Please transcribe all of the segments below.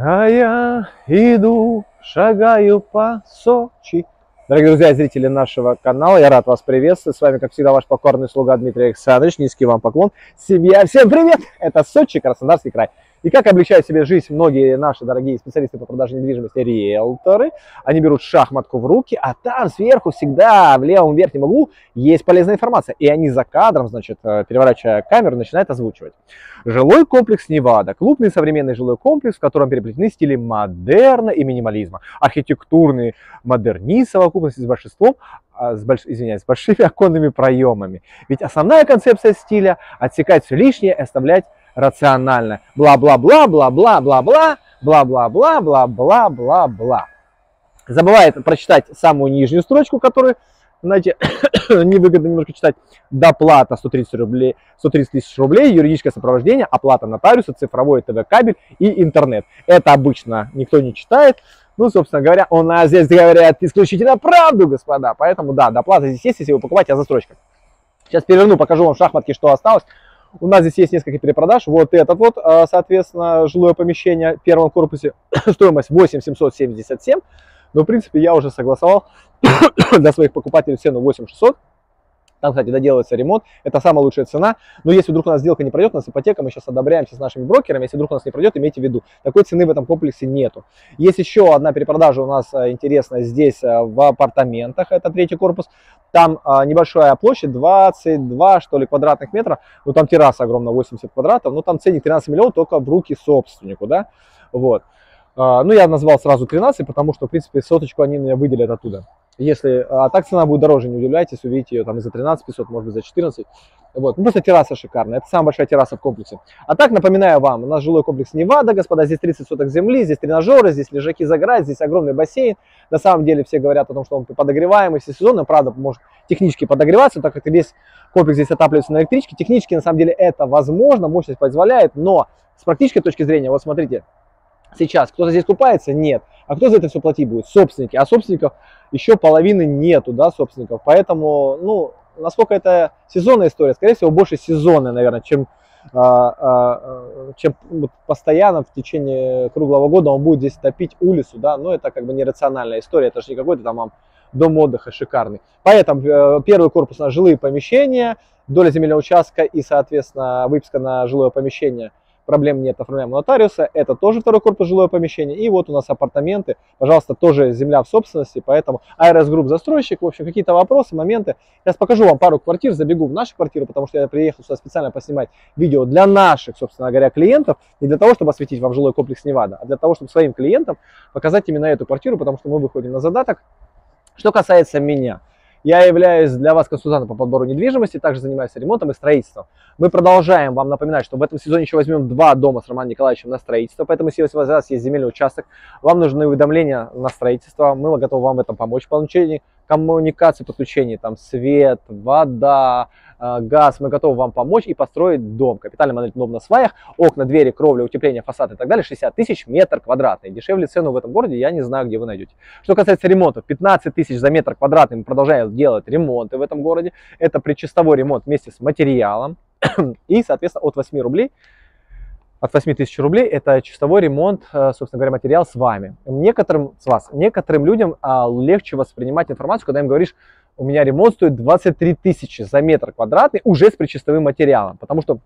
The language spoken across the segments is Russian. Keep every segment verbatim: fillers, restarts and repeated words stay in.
А я иду, шагаю по Сочи. Дорогие друзья, зрители нашего канала, я рад вас приветствовать. С вами, как всегда, ваш покорный слуга Дмитрий Александрович. Низкий вам поклон. Семья, всем привет! Это Сочи, Краснодарский край. И как облегчают себе жизнь многие наши дорогие специалисты по продаже недвижимости, риэлторы, они берут шахматку в руки, а там сверху всегда в левом верхнем углу есть полезная информация. И они за кадром, значит, переворачивая камеру, начинают озвучивать. Жилой комплекс Невада. Клубный современный жилой комплекс, в котором переплетены стили модерна и минимализма. Архитектурный модернизм в совокупности с большинством, с, больш... извиняюсь, с большими оконными проемами. Ведь основная концепция стиля – отсекать все лишнее и оставлять рационально. Бла-бла-бла-бла-бла-бла-бла, бла-бла-бла-бла-бла-бла. Забывает прочитать самую нижнюю строчку, которую, знаете, невыгодно немножко читать. Доплата сто тридцать рублей, сто тридцать тысяч рублей, юридическое сопровождение, оплата нотариуса, цифровой ТВ-кабель и интернет. Это обычно никто не читает. Ну, собственно говоря, у нас здесь говорят исключительно правду, господа. Поэтому, да, доплата здесь есть, если вы покупаете о застрочках. Сейчас переверну, покажу вам в шахматке, что осталось. У нас здесь есть несколько перепродаж. Вот этот вот, соответственно, жилое помещение в первом корпусе. Стоимость восемь тысяч семьсот семьдесят семь. Но, в принципе, я уже согласовал для своих покупателей цену восемь тысяч шестьсот. Там, кстати, доделывается ремонт. Это самая лучшая цена. Но если вдруг у нас сделка не пройдет, у нас ипотека, мы сейчас одобряемся с нашими брокерами. Если вдруг у нас не пройдет, имейте в виду. Такой цены в этом комплексе нету. Есть еще одна перепродажа у нас интересная здесь в апартаментах. Это третий корпус. Там небольшая площадь, двадцать два, что ли, квадратных метра. Ну, там терраса огромная, восемьдесят квадратов. Но там ценник тринадцать миллионов только в руки собственнику, да? Вот. Ну, я назвал сразу тринадцать, потому что, в принципе, соточку они меня выделят оттуда. Если, а так цена будет дороже, не удивляйтесь, увидите ее там и за тринадцать тысяч пятьсот, может быть за четырнадцать. Вот, ну, просто терраса шикарная, это самая большая терраса в комплексе. А так, напоминаю вам, у нас жилой комплекс Невада, господа, здесь тридцать соток земли, здесь тренажеры, здесь лежаки за грязь, здесь огромный бассейн. На самом деле все говорят о том, что он подогреваемый всесезонно, правда, может технически подогреваться, так как весь комплекс здесь отапливается на электричке. Технически, на самом деле, это возможно, мощность позволяет, но с практической точки зрения, вот смотрите, сейчас кто-то здесь купается? Нет. А кто за это все платить будет? Собственники. А собственников еще половины нету, да, собственников. Поэтому, ну, насколько это сезонная история, скорее всего, больше сезонная, наверное, чем, а, а, чем постоянно в течение круглого года он будет здесь топить улицу, да. Но это как бы нерациональная история, это же не какой-то там вам дом отдыха шикарный. Поэтому первый корпус на жилые помещения, доля земельного участка и, соответственно, выписка на жилое помещение. Проблем нет, оформляем нотариуса. Это тоже второй корпус жилое помещение. И вот у нас апартаменты. Пожалуйста, тоже земля в собственности. Поэтому Аэросгрупп застройщик. В общем, какие-то вопросы, моменты. Сейчас покажу вам пару квартир. Забегу в нашу квартиру, потому что я приехал сюда специально поснимать видео для наших, собственно говоря, клиентов. Не для того, чтобы осветить вам жилой комплекс Невада, а для того, чтобы своим клиентам показать именно эту квартиру, потому что мы выходим на задаток. Что касается меня. Я являюсь для вас консультантом по подбору недвижимости, также занимаюсь ремонтом и строительством. Мы продолжаем вам напоминать, что в этом сезоне еще возьмем два дома с Романом Николаевичем на строительство, поэтому если у вас есть земельный участок, вам нужны уведомления на строительство, мы готовы вам в этом помочь, в получении коммуникации, подключении, там свет, вода, газ, мы готовы вам помочь и построить дом, капитальный монолитный дом на сваях, окна, двери, кровля, утепление, фасад и так далее, шестьдесят тысяч метр квадратный. Дешевле цену в этом городе я не знаю, где вы найдете. Что касается ремонта, пятнадцать тысяч за метр квадратный, мы продолжаем делать ремонты в этом городе. Это причистовой ремонт вместе с материалом и, соответственно, от восьми рублей. От восьми тысяч рублей это чистовой ремонт, собственно говоря, материал с вами. Некоторым с вас, некоторым людям а, легче воспринимать информацию, когда им говоришь, у меня ремонт стоит двадцать три тысячи за метр квадратный уже с причистовым материалом. Потому что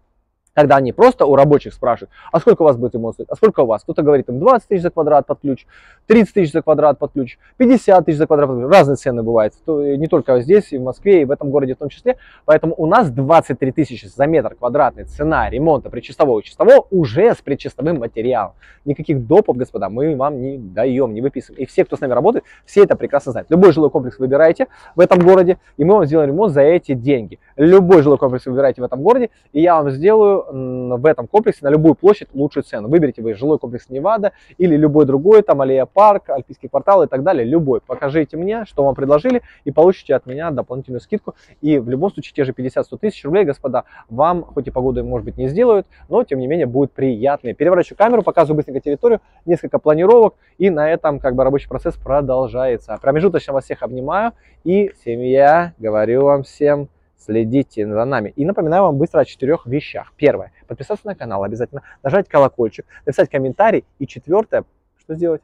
когда они просто у рабочих спрашивают, а сколько у вас будет ремонт стоить, а сколько у вас? Кто-то говорит им двадцать тысяч за квадрат под ключ, тридцать тысяч за квадрат под ключ, пятьдесят тысяч за квадрат под ключ. Разные цены бывают, не только здесь, и в Москве, и в этом городе в том числе. Поэтому у нас двадцать три тысячи за метр квадратный цена ремонта причистового и чистового уже с причистовым материалом. Никаких допов, господа, мы вам не даем, не выписываем. И все, кто с нами работает, все это прекрасно знают. Любой жилой комплекс выбираете в этом городе, и мы вам сделаем ремонт за эти деньги. Любой жилой комплекс выбираете в этом городе, и я вам сделаю в этом комплексе на любую площадь лучшую цену. Выберите вы жилой комплекс Невада или любой другой, там Аллея Парк, Альпийский квартал и так далее, любой. Покажите мне, что вам предложили, и получите от меня дополнительную скидку. И в любом случае те же пятьдесят-сто тысяч рублей, господа, вам хоть и погоду, может быть, не сделают, но тем не менее будет приятно. Переворачиваю камеру, показываю быстренько территорию, несколько планировок, и на этом как бы рабочий процесс продолжается. Промежуточно вас всех обнимаю, и семья, говорю вам всем Следите за нами. И напоминаю вам быстро о четырех вещах. Первое. Подписаться на канал обязательно. Нажать колокольчик. Написать комментарий. И четвертое. Что сделать?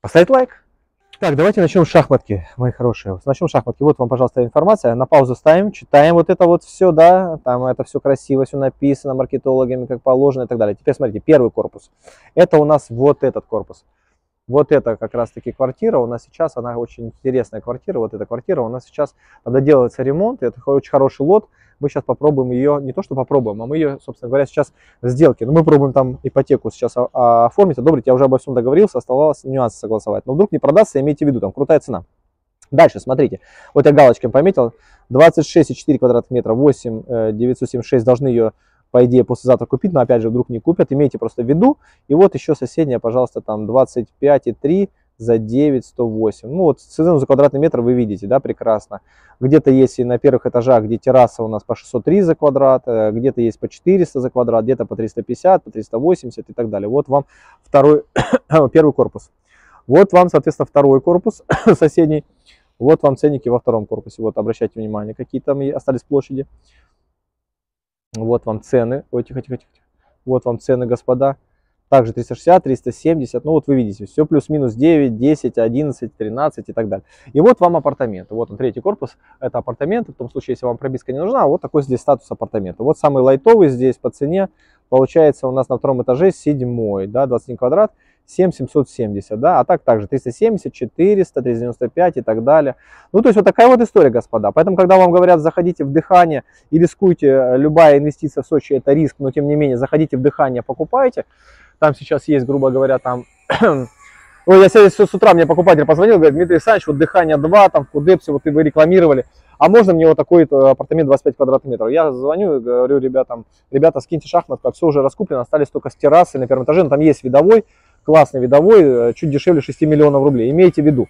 Поставить лайк. Так, давайте начнем с шахматки, мои хорошие. Начнем с шахматки. Вот вам, пожалуйста, информация. На паузу ставим. Читаем вот это вот все, да. Там это все красиво, все написано маркетологами, как положено и так далее. Теперь смотрите. Первый корпус. Это у нас вот этот корпус. Вот эта как раз-таки квартира у нас сейчас, она очень интересная квартира, вот эта квартира у нас сейчас, когда делается ремонт, это очень хороший лот, мы сейчас попробуем ее, не то что попробуем, а мы ее, собственно говоря, сейчас в сделке, но мы пробуем там ипотеку сейчас оформить, одобрить, я уже обо всем договорился, оставалось нюансы согласовать, но вдруг не продастся, имейте в виду, там крутая цена. Дальше, смотрите, вот я галочками пометил, двадцать шесть и четыре квадратных метра, восемь тысяч девятьсот семьдесят шесть должны ее, по идее, послезавтра купить, но опять же, вдруг не купят, имейте просто в виду. И вот еще соседняя, пожалуйста, там двадцать пять и три за девять тысяч сто восемь. Ну вот цену за квадратный метр вы видите, да, прекрасно. Где-то есть и на первых этажах, где терраса у нас по шестьсот три за квадрат, где-то есть по четыреста за квадрат, где-то по триста пятьдесят, по триста восемьдесят и так далее. Вот вам второй, первый корпус. Вот вам, соответственно, второй корпус соседний. Вот вам ценники во втором корпусе. Вот, обращайте внимание, какие там остались площади. Вот вам цены. Ой, тихо, тихо, тихо. Вот вам цены, господа. Также триста шестьдесят, триста семьдесят. Ну вот вы видите, все плюс-минус девять, десять, одиннадцать, тринадцать и так далее. И вот вам апартаменты. Вот он, третий корпус. Это апартаменты. В том случае, если вам прописка не нужна, вот такой здесь статус апартамента. Вот самый лайтовый здесь по цене. Получается у нас на втором этаже седьмой, да, двадцать один квадрат, семь тысяч семьсот семьдесят, да, а так также триста семьдесят, четыреста, триста девяносто пять и так далее. Ну, то есть вот такая вот история, господа. Поэтому, когда вам говорят, заходите в Дыхание и рискуйте, любая инвестиция в Сочи – это риск, но тем не менее, заходите в Дыхание, покупайте. Там сейчас есть, грубо говоря, там... Ой, я сегодня с утра, мне покупатель позвонил, говорит, Дмитрий Александрович, вот Дыхание два, там в Кудепсе, вот и вы рекламировали. А можно мне вот такой апартамент двадцать пять квадратных метров? Я звоню и говорю ребятам, ребята, скиньте шахматку, все уже раскуплено, остались только с террасы на первом этаже, но там есть видовой, классный видовой, чуть дешевле шести миллионов рублей, имейте в виду.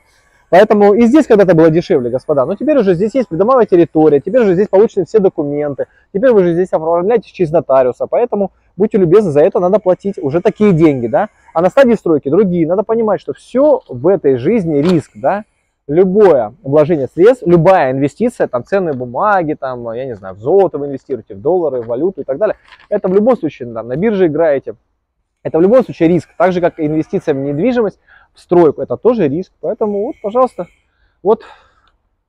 Поэтому и здесь когда-то было дешевле, господа, но теперь уже здесь есть придомовая территория, теперь же здесь получены все документы, теперь вы же здесь оформляетесь через нотариуса, поэтому будьте любезны, за это надо платить уже такие деньги, да. А на стадии стройки другие, надо понимать, что все в этой жизни риск, да. Любое вложение средств, любая инвестиция, там ценные бумаги, там, я не знаю, в золото вы инвестируете, в доллары, в валюту и так далее. Это в любом случае, там, на бирже играете, это в любом случае риск. Так же, как инвестиция в недвижимость, в стройку, это тоже риск. Поэтому вот, пожалуйста, вот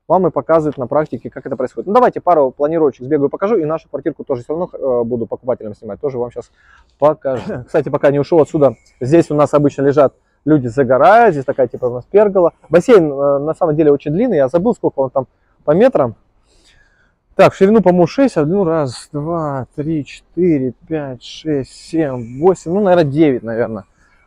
вам и показывают на практике, как это происходит. Ну, давайте пару планировочек сбегаю, покажу, и нашу квартирку тоже все равно буду покупателям снимать, тоже вам сейчас покажу. Кстати, пока не ушел отсюда, здесь у нас обычно лежат люди загорают, здесь такая типа у нас пергола. Бассейн на самом деле очень длинный, я забыл, сколько он там по метрам. Так, в ширину, по-моему, шесть, а в длину раз, два, три, четыре, пять, шесть, семь, восемь, ну, наверное, девять, наверное.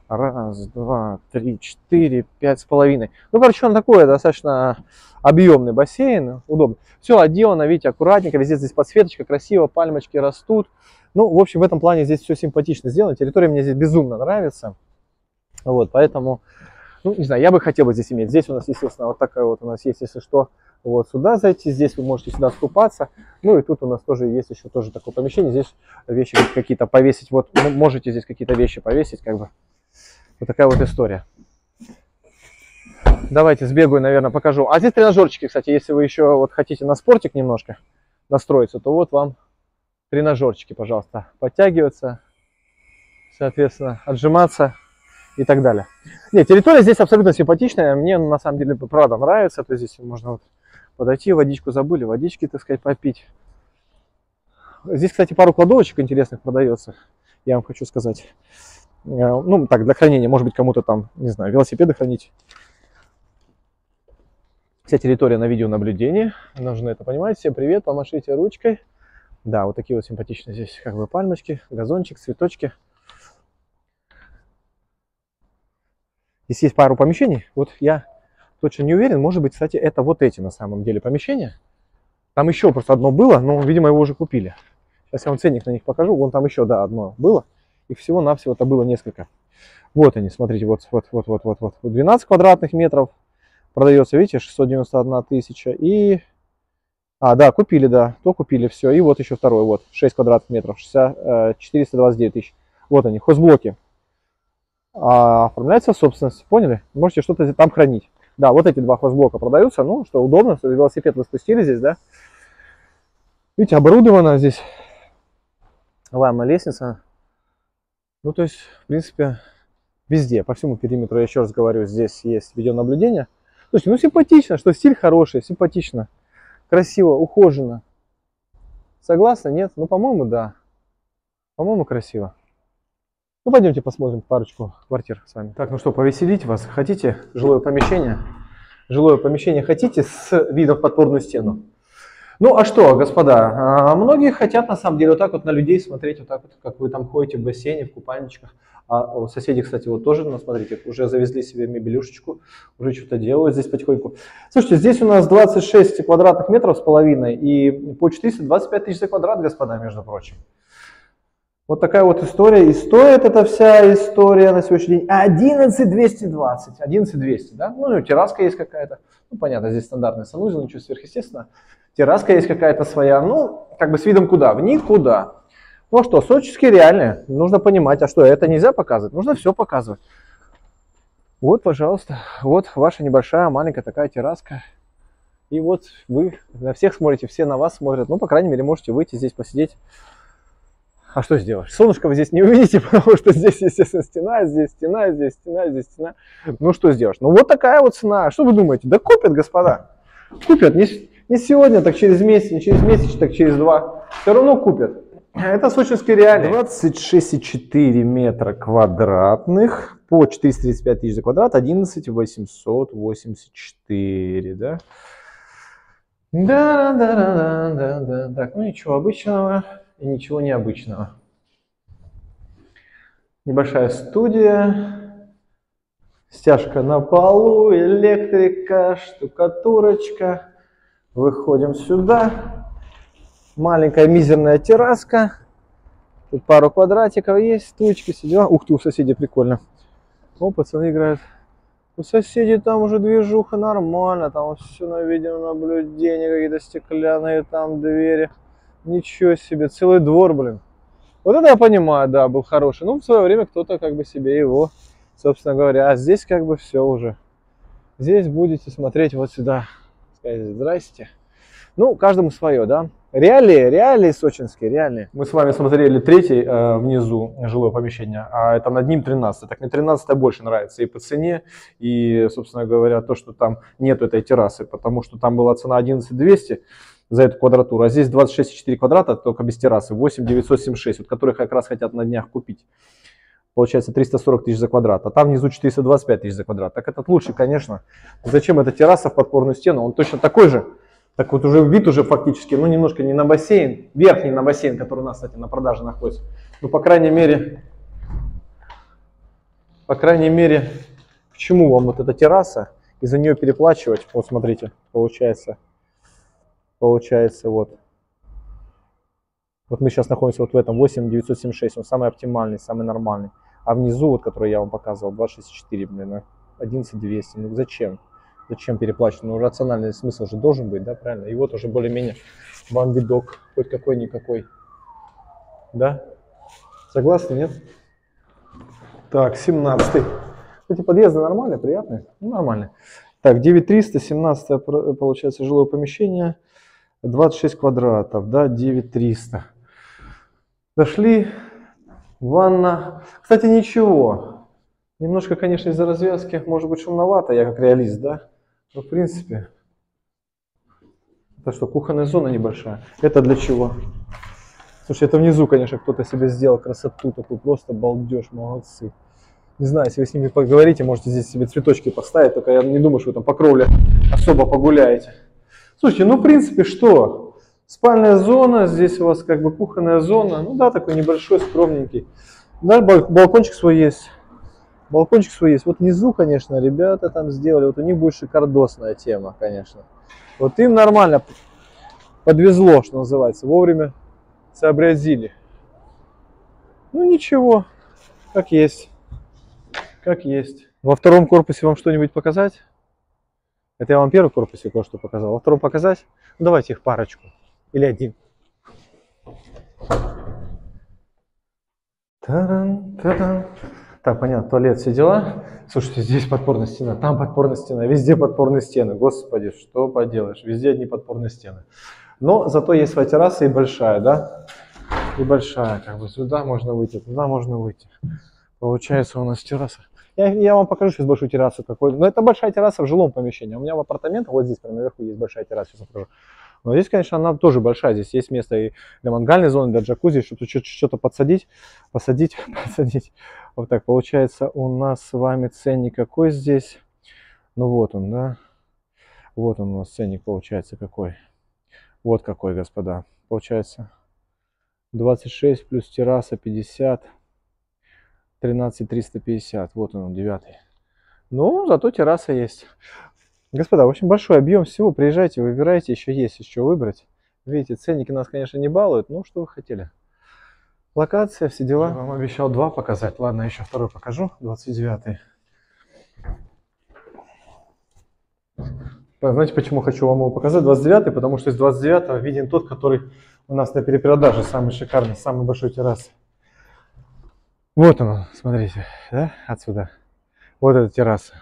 раз, два, три, четыре, пять с половиной. Ну, короче, он такой достаточно объемный бассейн, удобно. Все отделано, видите, аккуратненько, везде здесь подсветочка, красиво, пальмочки растут. Ну, в общем, в этом плане здесь все симпатично сделано, территория мне здесь безумно нравится. Вот, поэтому, ну, не знаю, я бы хотел бы здесь иметь. Здесь у нас, естественно, вот такая вот у нас есть, если что, вот сюда зайти. Здесь вы можете сюда скупаться. Ну, и тут у нас тоже есть еще тоже такое помещение. Здесь вещи какие-то повесить. Вот, можете здесь какие-то вещи повесить, как бы. Вот такая вот история. Давайте сбегаю, наверное, покажу. А здесь тренажерчики, кстати, если вы еще вот хотите на спортик немножко настроиться, то вот вам тренажерчики, пожалуйста. Подтягиваться, соответственно, отжиматься. И так далее. Нет, территория здесь абсолютно симпатичная. Мне на самом деле правда нравится. То есть здесь можно вот подойти, водичку забыли, водички, так сказать, попить. Здесь, кстати, пару кладовочек интересных продается. Я вам хочу сказать. Ну, так, для хранения. Может быть, кому-то там, не знаю, велосипеды хранить. Вся территория на видеонаблюдении. Нужно это понимать. Всем привет, помашите ручкой. Да, вот такие вот симпатичные здесь как бы пальмочки, газончик, цветочки. Здесь есть пару помещений, вот я точно не уверен, может быть, кстати, это вот эти на самом деле помещения. Там еще просто одно было, но, видимо, его уже купили. Сейчас я вам ценник на них покажу, вон там еще, да, одно было. Их всего-навсего-то было несколько. Вот они, смотрите, вот, вот, вот, вот, вот, вот. двенадцать квадратных метров продается, видите, шестьсот девяносто одна тысяча и... А, да, купили, да, то купили, все. И вот еще второй, вот, шесть квадратных метров, четыреста двадцать девять тысяч. Вот они, хозблоки. А, оформляется в собственность, поняли? Можете что-то там хранить. Да, вот эти два хозблока продаются, ну, что удобно, что велосипед вы спустили здесь, да? Видите, оборудована здесь лавная лестница. Ну, то есть, в принципе, везде, по всему периметру, я еще раз говорю, здесь есть видеонаблюдение. Слушайте, ну симпатично, что стиль хороший, симпатично, красиво, ухоженно. Согласны? Нет? Ну, по-моему, да. По-моему, красиво. Ну, пойдемте посмотрим парочку квартир с вами. Так, ну что, повеселить вас? Хотите жилое помещение? Жилое помещение хотите с видом в подпорную стену? Ну, а что, господа, многие хотят, на самом деле, вот так вот на людей смотреть, вот так вот, как вы там ходите в бассейне, в купальничках. А соседи, кстати, вот тоже, ну, смотрите, уже завезли себе мебелюшечку, уже что-то делают здесь потихоньку. Слушайте, здесь у нас двадцать шесть квадратных метров с половиной и по четыреста двадцать пять тысяч за квадрат, господа, между прочим. Вот такая вот история. И стоит эта вся история на сегодняшний день одиннадцать двести двадцать. одиннадцать двести, да? Ну, терраска есть какая-то. Ну, понятно, здесь стандартный санузел, ничего сверхъестественного. Терраска есть какая-то своя. Ну, как бы с видом куда? В никуда. Ну что, сочинские реальные. Нужно понимать, а что, это нельзя показывать? Нужно все показывать. Вот, пожалуйста, вот ваша небольшая, маленькая такая терраска. И вот вы на всех смотрите, все на вас смотрят. Ну, по крайней мере, можете выйти здесь посидеть. А что сделаешь? Солнышко вы здесь не увидите, потому что здесь, естественно, стена, здесь стена, здесь стена, здесь стена. Ну, что сделаешь? Ну, вот такая вот цена. Что вы думаете? Да купят, господа. Купят. Не, не сегодня, так через месяц, не через месяц, так через два. Все равно купят. Это сочинские реалии. двадцать шесть и четыре метра квадратных по четыреста тридцать пять тысяч за квадрат, одиннадцать тысяч восемьсот восемьдесят четыре, да? Да, да, да, да, да, да. Так, ну, ничего обычного. И ничего необычного. Небольшая студия, стяжка на полу, электрика, штукатурочка. Выходим сюда. Маленькая мизерная терраска. Тут пару квадратиков есть, стульчики, сидим. Ух ты, у соседей прикольно. О, пацаны играют. У соседей там уже движуха нормально, там все на видеонаблюдение, какие-то стеклянные там двери. Ничего себе, целый двор, блин. Вот это я понимаю, да, был хороший. Ну, в свое время кто-то как бы себе его, собственно говоря. А здесь как бы все уже. Здесь будете смотреть вот сюда. Сказать, здрасте. Ну, каждому свое, да. Реалии, реалии сочинские, реалии. Мы с вами смотрели третий э, внизу жилое помещение, а это над ним тринадцатый. Так мне тринадцатый больше нравится и по цене, и, собственно говоря, то, что там нету этой террасы, потому что там была цена одиннадцать двести. За эту квадратуру, а здесь двадцать шесть и четыре квадрата, только без террасы, восемь тысяч девятьсот семьдесят шесть, вот которых как раз хотят на днях купить. Получается триста сорок тысяч за квадрат, а там внизу четыреста двадцать пять тысяч за квадрат. Так этот лучше, конечно. Зачем эта терраса в подпорную стену? Он точно такой же. Так вот уже вид уже фактически, ну немножко не на бассейн, верхний на бассейн, который у нас, кстати, на продаже находится. Ну, по крайней мере, по крайней мере, к чему вам вот эта терраса? И за нее переплачивать, вот смотрите, получается... Получается, вот. Вот мы сейчас находимся вот в этом восемь тысяч девятьсот семьдесят шесть. Он самый оптимальный, самый нормальный. А внизу, вот, который я вам показывал, два шестьдесят четыре, блин, одиннадцать двести. Ну зачем? Зачем переплачивать? Ну, рациональный смысл же должен быть, да, правильно? И вот уже более-менее вам видок. Хоть какой-никакой. Да? Согласны, нет? Так, семнадцатый. Эти подъезды нормальные, приятные? Ну, нормальные. Так, девять триста, семнадцатое, получается, жилое помещение. двадцать шесть квадратов, да, девять триста. Зашли, ванна. Кстати, ничего. Немножко, конечно, из-за развязки, может быть, шумновато, я как реалист, да. Но, в принципе, это что, кухонная зона небольшая. Это для чего? Слушай, это внизу, конечно, кто-то себе сделал красоту, такой просто балдеж, молодцы. Не знаю, если вы с ними поговорите, можете здесь себе цветочки поставить, только я не думаю, что вы там по кровле особо погуляете. Слушайте, ну в принципе что? Спальная зона, здесь у вас как бы кухонная зона. Ну да, такой небольшой, скромненький. Да, балкончик свой есть. Балкончик свой есть. Вот внизу, конечно, ребята там сделали. Вот у них будет шикардосная тема, конечно. Вот им нормально подвезло, что называется. Вовремя сообразили. Ну ничего, как есть. Как есть. Во втором корпусе вам что-нибудь показать? Это я вам первый корпус кое-что показал. Во втором показать? Ну, давайте их парочку. Или один. Та-дам, та-дам. Так, понятно, туалет, все дела. Слушайте, здесь подпорная стена, там подпорная стена, везде подпорные стены. Господи, что поделаешь, везде одни подпорные стены. Но зато есть своя терраса и большая, да? И большая, как бы сюда можно выйти, туда можно выйти. Получается у нас терраса. Я, я вам покажу сейчас большую террасу какой-то. Но это большая терраса в жилом помещении. У меня в апартаментах, вот здесь прямо наверху есть большая терраса, сейчас покажу. Но здесь, конечно, она тоже большая. Здесь есть место и для мангальной зоны, для джакузи, чтобы что-то подсадить, посадить, подсадить. Вот так получается у нас с вами ценник какой здесь. Ну вот он, да. Вот он у нас ценник получается какой. Вот какой, господа. Получается двадцать шесть плюс терраса пятьдесят. тринадцать триста пятьдесят. Вот он, девятый. Ну, зато терраса есть. Господа, в общем, большой объем всего. Приезжайте, выбирайте, еще есть еще выбрать. Видите, ценники нас, конечно, не балуют. Ну, что вы хотели. Локация, все дела. Я вам обещал два показать. Ладно, еще второй покажу. двадцать девятый. Знаете, почему хочу вам его показать? двадцать девятый, потому что из двадцать девятого виден тот, который у нас на перепродаже. Самый шикарный, самый большой террас. Вот он, смотрите, да? Отсюда. Вот эта терраса.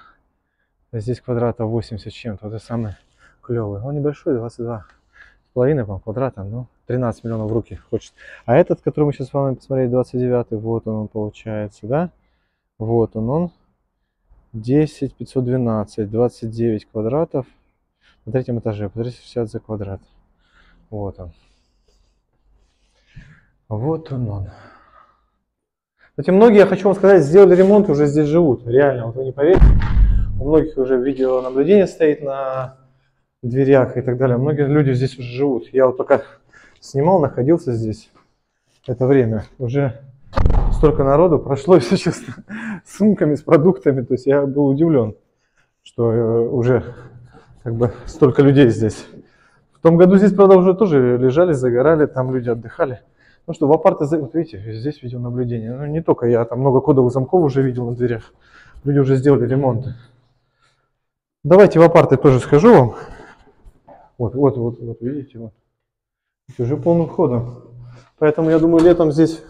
Здесь квадрата восемьдесят с чем-то, вот это самый клевый. Он небольшой, двадцать два с половиной квадрата, но тринадцать миллионов в руки хочет. А этот, который мы сейчас с вами посмотрели, двадцать девятый, вот он, он получается, да? Вот он, он. десять тысяч пятьсот двенадцать, двадцать девять квадратов. На третьем этаже, по триста шестьдесят за квадрат. Вот он. Вот он, он. Кстати, многие, я хочу вам сказать, сделали ремонт и уже здесь живут. Реально, вот вы не поверите. У многих уже видеонаблюдение стоит на дверях и так далее. Многие люди здесь уже живут. Я вот пока снимал, находился здесь это время. Уже столько народу прошло, если честно, с сумками, с продуктами. То есть я был удивлен, что уже как бы столько людей здесь. В том году здесь, правда, уже тоже лежали, загорали, там люди отдыхали. Ну что, в апарте, вот видите, здесь видеонаблюдение. Ну не только я, там много кодовых замков уже видел на дверях. Люди уже сделали ремонт. Давайте в апарты тоже схожу вам. Вот, вот, вот, вот, видите, вот. Уже полным ходом. Поэтому я думаю, летом здесь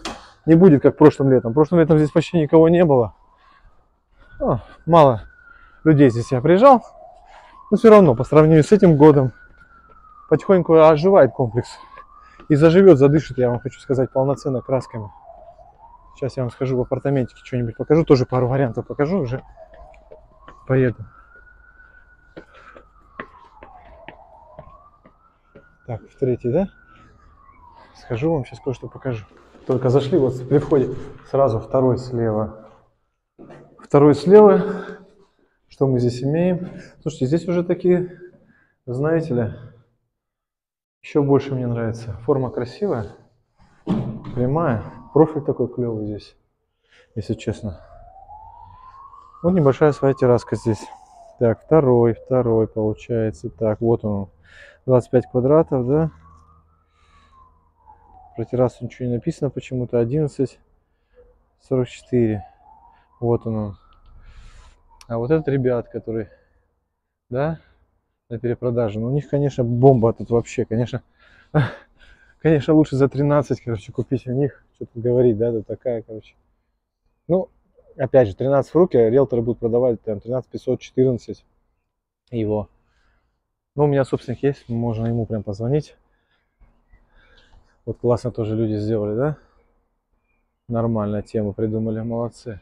не будет, как прошлым летом. Прошлым летом здесь почти никого не было. О, мало людей здесь я приезжал. Но все равно, по сравнению с этим годом, потихоньку оживает комплекс. И заживет, задышит, я вам хочу сказать, полноценно красками. Сейчас я вам схожу в апартаментике, что-нибудь покажу. Тоже пару вариантов покажу, уже поеду. Так, в третий, да? Схожу вам, сейчас кое-что покажу. Только зашли, вот при входе сразу второй слева. Второй слева. Что мы здесь имеем? Слушайте, здесь уже такие, знаете ли, еще больше мне нравится. Форма красивая, прямая. Профиль такой клевый здесь, если честно. Вот небольшая своя терраска здесь. Так, второй, второй получается. Так, вот он. двадцать пять квадратов, да? Про террасу ничего не написано почему-то. одиннадцать сорок четыре. Вот он. А вот этот ребят, который, да, на перепродаже. Но у них, конечно, бомба тут вообще, конечно. Конечно, лучше за тринадцать, короче, купить у них. Что-то говорить, да, да, такая, короче. Ну, опять же, тринадцать в руки, риэлторы будут продавать там тринадцать пятьсот, четырнадцать его. Ну, у меня собственник есть, можно ему прям позвонить. Вот классно тоже люди сделали, да? Нормально тему придумали, молодцы.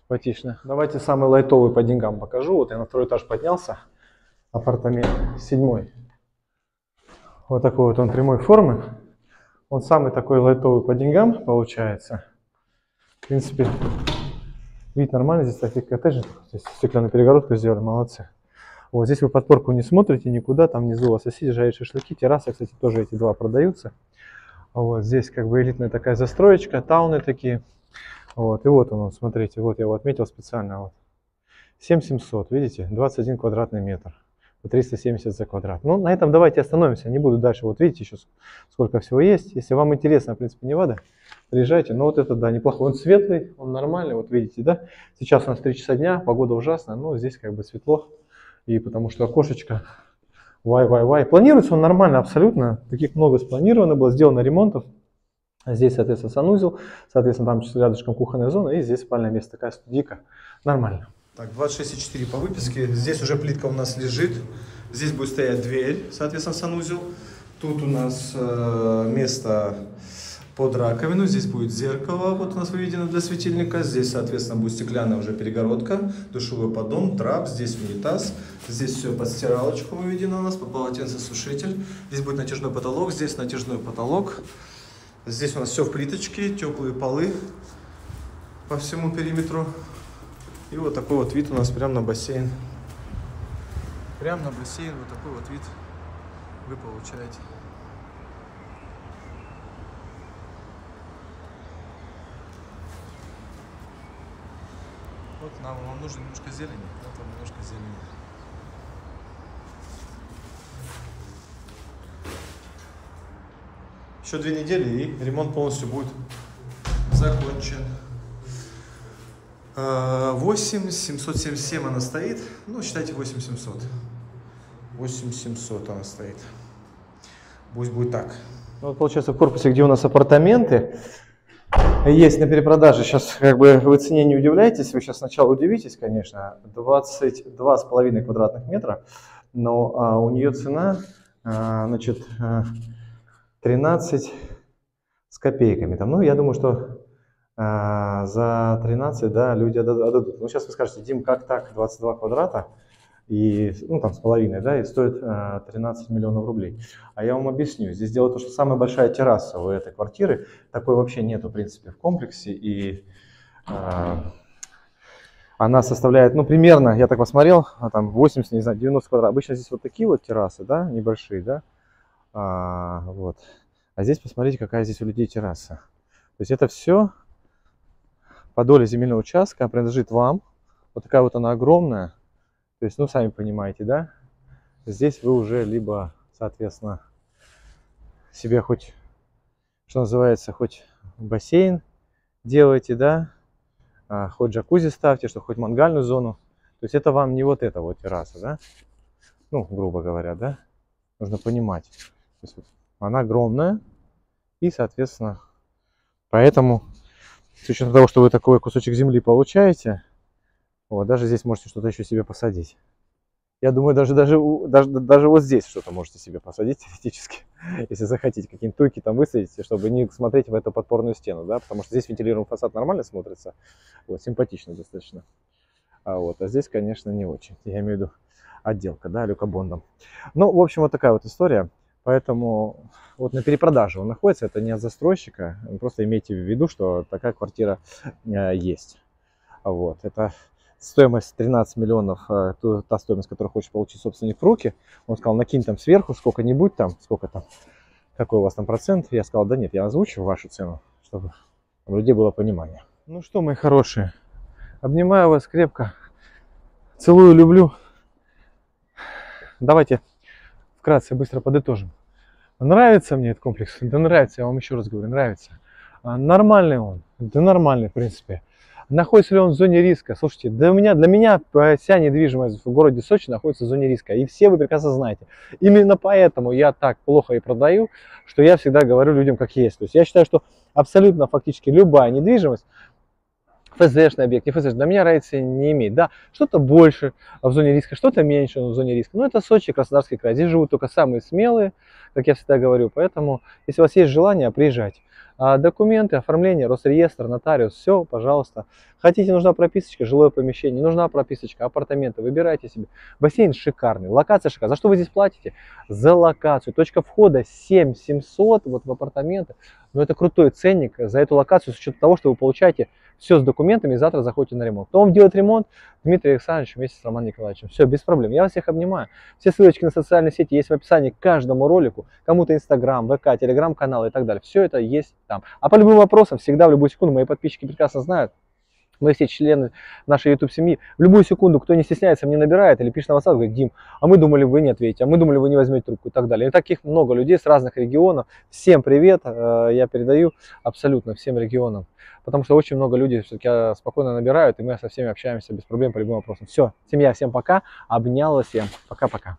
Симпатично. Давайте самый лайтовый по деньгам покажу. Вот я на второй этаж поднялся. Апартамент седьмой. Вот такой вот он прямой формы. Он самый такой лайтовый по деньгам получается. В принципе, вид нормальный. Здесь такие коттеджи. Здесь стеклянную перегородку сделали. Молодцы. Вот здесь вы подпорку не смотрите никуда. Там внизу у вас соседи жарят шашлыки. Террасы, кстати, тоже эти два продаются. Вот здесь как бы элитная такая застроечка. Тауны такие. Вот. И вот он, смотрите. Вот я его отметил специально. Вот. семь тысяч семьсот. Видите? двадцать один квадратный метр. триста семьдесят за квадрат. Ну, на этом давайте остановимся, не буду дальше. Вот видите еще сколько всего есть. Если вам интересно, в принципе, Невада, приезжайте. Но вот это, да, неплохой. Он светлый, он нормальный, вот видите, да? Сейчас у нас три часа дня, погода ужасная, но здесь как бы светло. И потому что окошечко, вай, вай, вай. Планируется он нормально, абсолютно. Таких много спланировано было, сделано ремонтов. Здесь, соответственно, санузел, соответственно, там рядышком кухонная зона, и здесь спальное место, такая студийка. Нормально. Так, двадцать шесть и четыре по выписке. Здесь уже плитка у нас лежит. Здесь будет стоять дверь, соответственно, санузел. Тут у нас э, место под раковину, здесь будет зеркало, вот у нас выведено для светильника, здесь, соответственно, будет стеклянная уже перегородка, душевой поддон, трап, здесь унитаз, здесь все под стиралочку выведено у нас, под полотенцесушитель, здесь будет натяжной потолок, здесь натяжной потолок, здесь у нас все в плиточке, теплые полы по всему периметру, и вот такой вот вид у нас прямо на бассейн, прямо на бассейн вот такой вот вид вы получаете. Вот нам, нам нужно немножко зелени, вот вам немножко зелени. Еще две недели и ремонт полностью будет закончен. восемь тысяч семьсот семьдесят семь она стоит, ну считайте восемь тысяч семьсот. восемь тысяч семьсот она стоит. Пусть будет так. Вот получается в корпусе, где у нас апартаменты, есть на перепродаже, сейчас как бы вы цене не удивляйтесь, вы сейчас сначала удивитесь, конечно, двадцать два с половиной квадратных метра, но а, у нее цена а, значит, тринадцать с копейками. Там, ну, я думаю, что а, за тринадцать, да, люди отдадут. Ну, сейчас вы скажете, Дим, как так, двадцать два квадрата, и, ну, там с половиной, да, и стоит а, тринадцать миллионов рублей. А я вам объясню. Здесь дело в том, что самая большая терраса у этой квартиры, такой вообще нету, в принципе, в комплексе, и а, она составляет, ну, примерно, я так посмотрел, там восемьдесят, не знаю, девяносто квадратов. Обычно здесь вот такие вот террасы, да, небольшие, да, а, вот. А здесь посмотрите, какая здесь у людей терраса. То есть это все по доле земельного участка принадлежит вам. Вот такая вот она огромная. То есть, ну, сами понимаете, да, здесь вы уже либо, соответственно, себе хоть, что называется, хоть бассейн делаете, да, а, хоть джакузи ставьте, что хоть мангальную зону. То есть это вам не вот эта вот терраса, да, ну, грубо говоря, да, нужно понимать. То есть, вот, она огромная и, соответственно, поэтому, с учетом того, что вы такой кусочек земли получаете, вот, даже здесь можете что-то еще себе посадить. Я думаю, даже, даже, даже, даже вот здесь что-то можете себе посадить теоретически, если захотите. Какие-нибудь туйки там высадите, чтобы не смотреть в эту подпорную стену, да, потому что здесь вентилируемый фасад нормально смотрится, вот, симпатично достаточно. А, вот, а здесь, конечно, не очень. Я имею в виду отделка, да, люкобондом. Ну, в общем, вот такая вот история. Поэтому вот на перепродаже он находится, это не от застройщика. Просто имейте в виду, что такая квартира э, есть. Вот, это... Стоимость тринадцать миллионов, та стоимость, которую хочет получить собственник в руки. Он сказал, накинь там сверху сколько-нибудь там, сколько там, какой у вас там процент. Я сказал, да нет, я озвучу вашу цену, чтобы у людей было понимание. Ну что, мои хорошие, обнимаю вас крепко, целую, люблю. Давайте вкратце быстро подытожим. Нравится мне этот комплекс? Да нравится, я вам еще раз говорю, нравится. Нормальный он? Да нормальный, в принципе. Находится ли он в зоне риска? Слушайте, для меня, для меня вся недвижимость в городе Сочи находится в зоне риска. И все вы прекрасно знаете. Именно поэтому я так плохо и продаю, что я всегда говорю людям как есть. То есть я считаю, что абсолютно фактически любая недвижимость, ФЗшный объект, не ФЗшный, для меня разницы не имеет. Да, что-то больше в зоне риска, что-то меньше в зоне риска. Но это Сочи, Краснодарский край. Здесь живут только самые смелые, как я всегда говорю. Поэтому, если у вас есть желание, приезжайте. А документы, оформление, Росреестр, нотариус, все, пожалуйста. Хотите, нужна прописочка, жилое помещение, нужна прописочка, апартаменты, выбирайте себе. Бассейн шикарный, локация шикарная. За что вы здесь платите? За локацию. Точка входа семь тысяч семьсот вот в апартаменты. Но это крутой ценник за эту локацию, с учетом того, что вы получаете все с документами и завтра заходите на ремонт. Кто вам делает ремонт? Дмитрий Александрович вместе с Романом Николаевичем. Все, без проблем. Я вас всех обнимаю. Все ссылочки на социальные сети есть в описании к каждому ролику. Кому-то Инстаграм, ВК, Телеграм-канал и так далее. Все это есть там. А по любым вопросам всегда в любую секунду, мои подписчики прекрасно знают, мы все члены нашей YouTube-семьи, в любую секунду, кто не стесняется, мне набирает или пишет на WhatsApp, говорит, Дим, а мы думали, вы не ответите, а мы думали, вы не возьмете трубку и так далее. И таких много людей с разных регионов. Всем привет, я передаю абсолютно всем регионам, потому что очень много людей все-таки спокойно набирают, и мы со всеми общаемся без проблем по любым вопросам. Все, семья, всем пока, обняла всем, пока-пока.